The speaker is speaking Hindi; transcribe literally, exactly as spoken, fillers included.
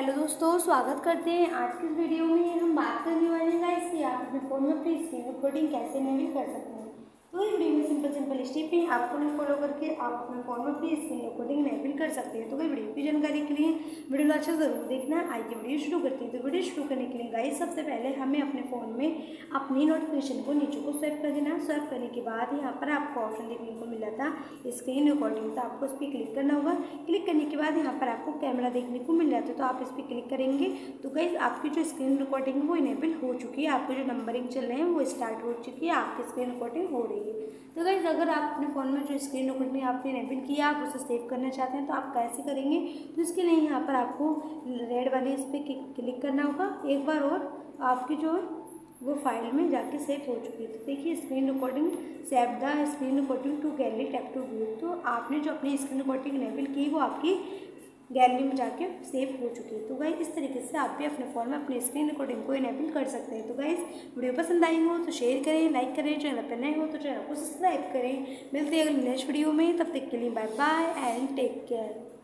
हेलो दोस्तों, स्वागत करते हैं। आज की वीडियो में हम बात करने वाले हैं गाइस कि आप अपने फ़ोन में अपनी स्क्रीन रिकॉर्डिंग कैसे इनेबल कर सकते हैं। तो इस वीडियो में सिंपल सिंपल स्टेप है, आपको उन्हें फॉलो करके आप अपने फ़ोन में अपनी स्क्रीन रिकॉर्डिंग इनेबल कर सकते हैं। तो कोई वीडियो की जानकारी के लिए वीडियो को अच्छा ज़रूर देखना। आइए वीडियो शुरू करते हैं। तो वीडियो शुरू करने के लिए गाइस सबसे पहले हमें अपने फ़ोन में अपनी नोटिफिकेशन को नीचे को स्वैप कर देना। स्वैप करने के बाद यहाँ पर आपको ऑप्शन देखने को मिला था स्क्रीन रिकॉर्डिंग, तो आपको इस पर क्लिक करना होगा। क्लिक करने के बाद यहाँ पर आपको कैमरा देखने को मिल जाता है, तो आप इस पर क्लिक करेंगे। तो गाइस आपकी जो स्क्रीन रिकॉर्डिंग है वो इनेबल हो चुकी है, आपके जो नंबरिंग चल रहे हैं वो स्टार्ट हो चुकी है, आपकी स्क्रीन रिकॉर्डिंग हो रही है। तो गाइस अगर आप अपने फ़ोन में जो स्क्रीन रिकॉर्डिंग आपने इनेबल किया, आप उसे सेव करना चाहते हैं, तो आप कैसे करेंगे। तो इसके लिए यहाँ पर आपको रेड वाले इस पर क्लिक करना होगा एक बार, और आपकी जो है वो फाइल में जाके सेव हो चुकी है। तो देखिए screen recording save the screen recording to gallery tap to view, तो आपने जो अपनी स्क्रीन रिकॉर्डिंग इनेबल की वो आपकी गैलरी में जाके सेव हो चुकी है। तो गाइस इस तरीके से आप भी अपने फ़ोन में अपनी स्क्रीन रिकॉर्डिंग को इनेबल कर सकते हैं। तो गाइस वीडियो पसंद आई हो तो शेयर करें, लाइक करें, चैनल पर नए हो तो चैनल को सब्सक्राइब करें। मिलते हैं अगले नेक्स्ट वीडियो में, तब तक के लिए bye bye and take care.